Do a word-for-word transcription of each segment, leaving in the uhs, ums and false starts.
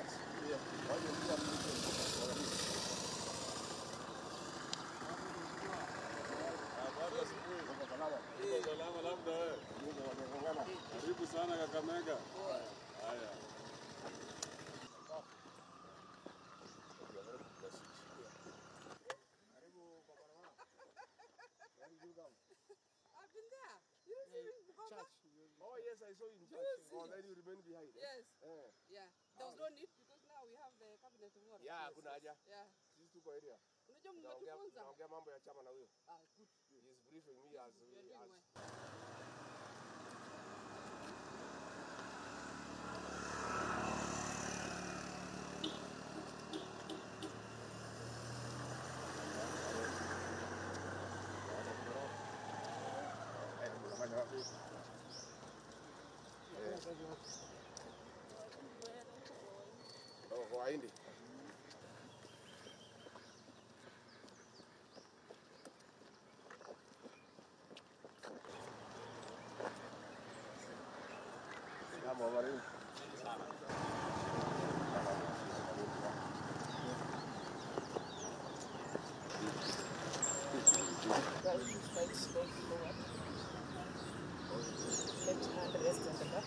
Oh yes, I saw you in church. Oh, then you remain behind. Yes. Eh? Yeah. There was no need because now we have the cabinet of water. Yeah, kuna haja. Yeah. This two area. Unajua mmetufunza. Naongea mambo ya chama na huyo. Ah, good. He is briefing me as we are. Hindi. Salamu alaikum. Left hand rest on the back.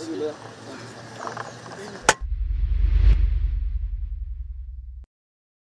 Thank you.